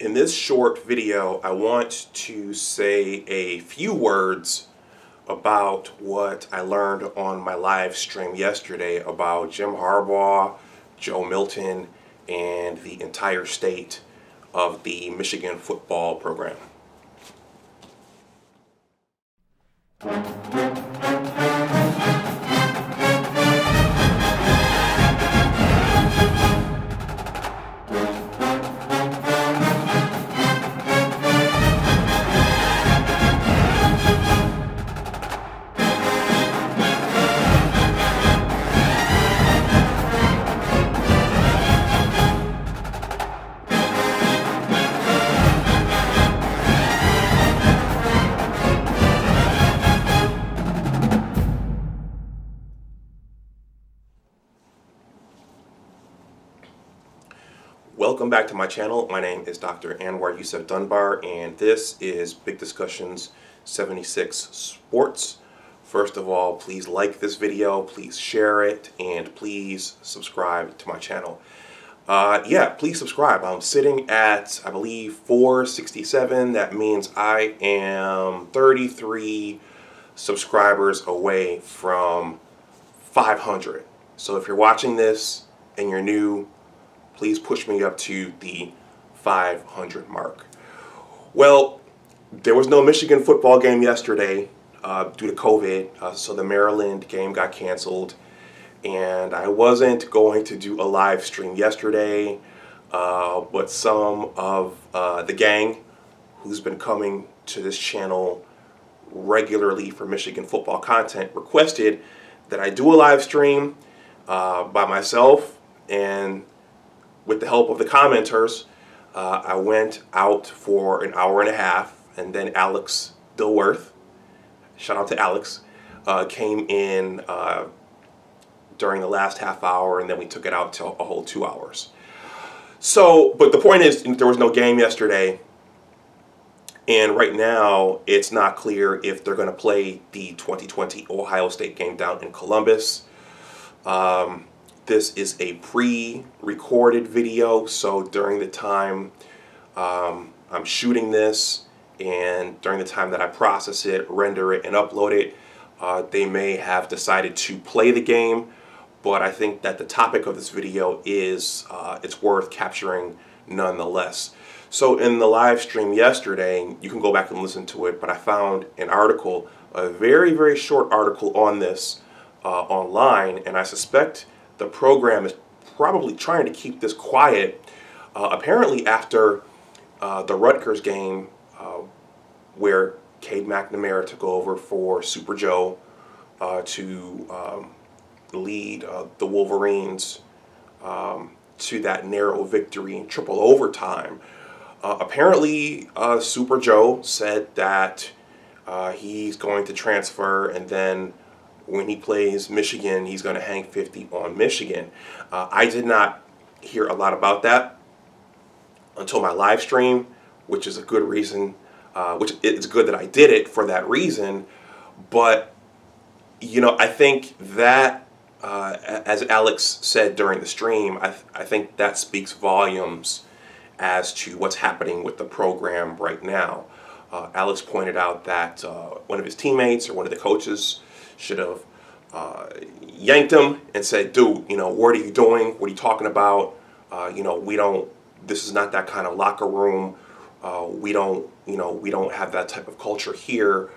In this short video, I want to say a few words about what I learned on my live stream yesterday about Jim Harbaugh, Joe Milton, and the entire state of the Michigan football program. Welcome back to my channel. My name is Dr. Anwar Yousef Dunbar, and this is Big Discussions 76 Sports. First of all, please like this video, please share it, and please subscribe to my channel. Please subscribe. I'm sitting at, I believe, 467. That means I am 33 subscribers away from 500. So if you're watching this and you're new, please push me up to the 500 mark. Well, there was no Michigan football game yesterday due to COVID, so the Maryland game got canceled, and I wasn't going to do a live stream yesterday, but some of the gang who's been coming to this channel regularly for Michigan football content requested that I do a live stream by myself, and with the help of the commenters, I went out for an hour and a half, and then Alex Dilworth, shout out to Alex, came in during the last half hour, and then we took it out till a whole 2 hours. So, but the point is, there was no game yesterday, and right now it's not clear if they're going to play the 2020 Ohio State game down in Columbus. This is a pre-recorded video, so during the time I'm shooting this and during the time that I process it, render it, and upload it, they may have decided to play the game, but I think that the topic of this video is it's worth capturing nonetheless. So in the live stream yesterday, you can go back and listen to it, but I found an article, a very, very short article on this online, and I suspect the program is probably trying to keep this quiet. Apparently after the Rutgers game where Cade McNamara took over for Super Joe to lead the Wolverines to that narrow victory in triple overtime, apparently Super Joe said that he's going to transfer, and then when he plays Michigan, he's going to hang 50 on Michigan. I did not hear a lot about that until my live stream, which is a good reason, which it's good that I did it for that reason. But, you know, I think that, as Alex said during the stream, I think that speaks volumes as to what's happening with the program right now. Alex pointed out that one of his teammates or one of the coaches should have yanked him and said, dude, you know, what are you doing? What are you talking about? You know, we don't, this is not that kind of locker room. We don't, you know, we don't have that type of culture here.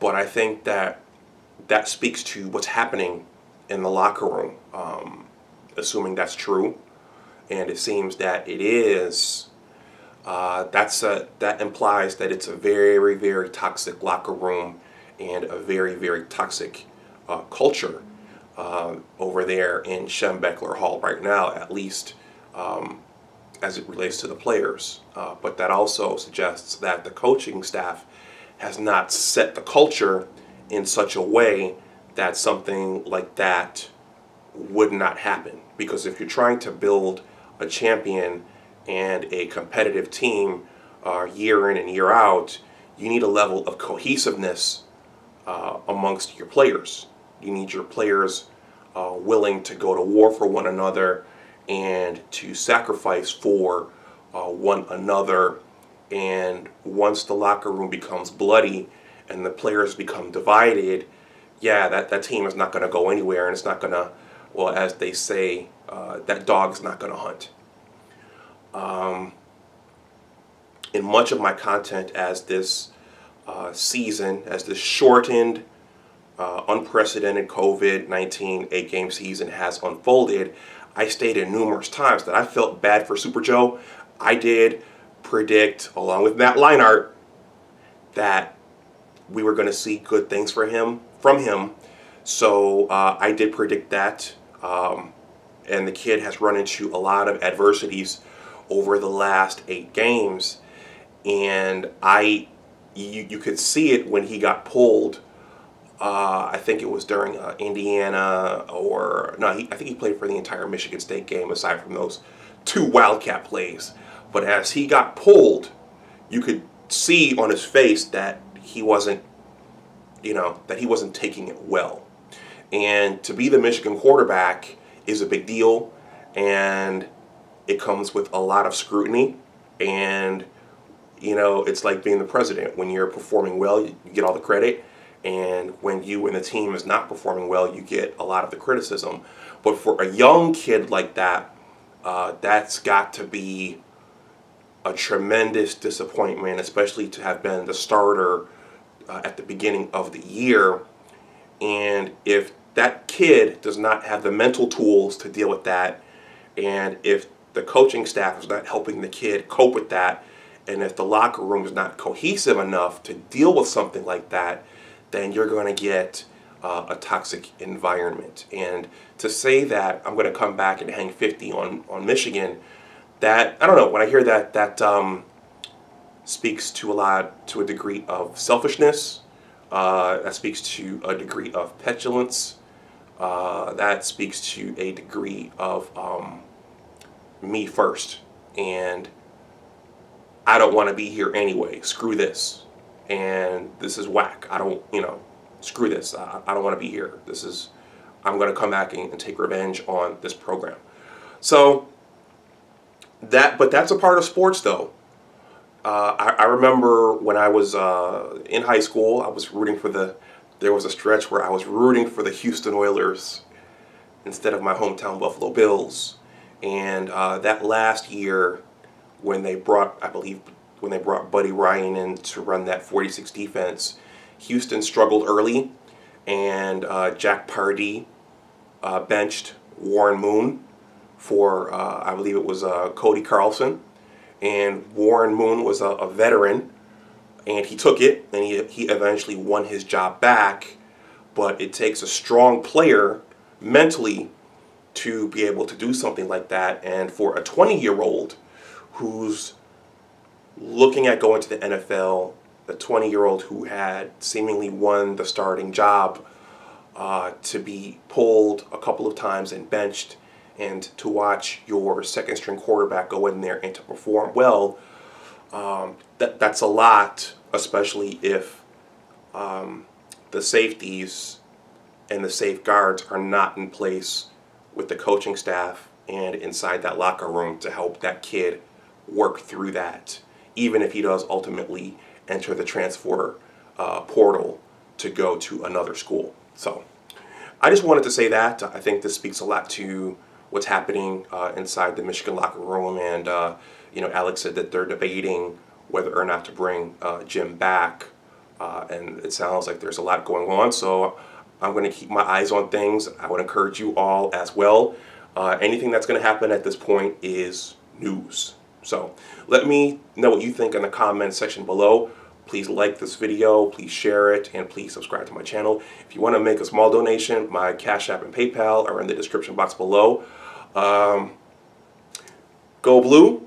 But I think that that speaks to what's happening in the locker room, assuming that's true. And it seems that it is. That implies that it's a very, very toxic locker room and a very, very toxic culture over there in Schembechler Hall right now, at least as it relates to the players. But that also suggests that the coaching staff has not set the culture in such a way that something like that would not happen. Because if you're trying to build a champion and a competitive team year in and year out, you need a level of cohesiveness amongst your players. You need your players willing to go to war for one another and to sacrifice for one another And once the locker room becomes bloody and the players become divided, yeah, that team is not going to go anywhere, and it's not going to, well, as they say, that dog's not going to hunt. In much of my content as this season, as this shortened, unprecedented COVID-19 8-game season has unfolded, I stated numerous times that I felt bad for Super Joe. I did predict, along with Matt Leinart, that we were going to see good things for him, from him. So I did predict that, and the kid has run into a lot of adversities over the last 8 games, and you could see it when he got pulled. I think it was during Indiana, or no, I think he played for the entire Michigan State game aside from those 2 Wildcat plays. But as he got pulled, you could see on his face that he wasn't, you know, that he wasn't taking it well. And to be the Michigan quarterback is a big deal, and it comes with a lot of scrutiny. And, you know, it's like being the president. When you're performing well, you get all the credit. And when you and the team is not performing well, you get a lot of the criticism. But for a young kid like that, that's got to be a tremendous disappointment, especially to have been the starter at the beginning of the year. And if that kid does not have the mental tools to deal with that, and if the coaching staff is not helping the kid cope with that, and if the locker room is not cohesive enough to deal with something like that, then you're going to get a toxic environment. And to say that I'm going to come back and hang 50 on Michigan, that, I don't know, when I hear that, that speaks to to a degree of selfishness, that speaks to a degree of petulance, that speaks to a degree of me first, and I don't want to be here anyway, screw this, and this is whack, I don't, you know, screw this, I don't want to be here, this is, I'm going to come back and take revenge on this program. So but that's a part of sports though. I remember when I was in high school, I was rooting for there was a stretch where I was rooting for the Houston Oilers instead of my hometown Buffalo Bills. And that last year when they brought, I believe, when they brought Buddy Ryan in to run that 46 defense, Houston struggled early, and Jack Pardee benched Warren Moon for, I believe it was Cody Carlson. And Warren Moon was a veteran, and he took it, and he eventually won his job back. But it takes a strong player mentally to be able to do something like that. And for a 20-year-old who's looking at going to the NFL, a 20-year-old who had seemingly won the starting job, to be pulled a couple of times and benched, and to watch your second-string quarterback go in there and to perform well, that's a lot, especially if the safeties and the safeguards are not in place with the coaching staff and inside that locker room to help that kid work through that, even if he does ultimately enter the transfer portal to go to another school. So I just wanted to say that. I think this speaks a lot to what's happening inside the Michigan locker room, and you know, Alex said that they're debating whether or not to bring Jim back, and it sounds like there's a lot going on. So I'm going to keep my eyes on things. I would encourage you all as well. Anything that's going to happen at this point is news. So let me know what you think in the comments section below. Please like this video, please share it, and please subscribe to my channel. If you want to make a small donation, my Cash App and PayPal are in the description box below. Go Blue,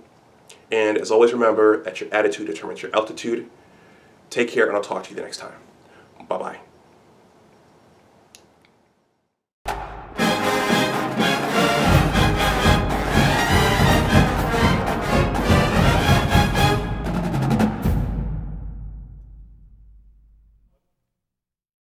and as always, remember that your attitude determines your altitude. Take care, and I'll talk to you the next time. Bye-bye.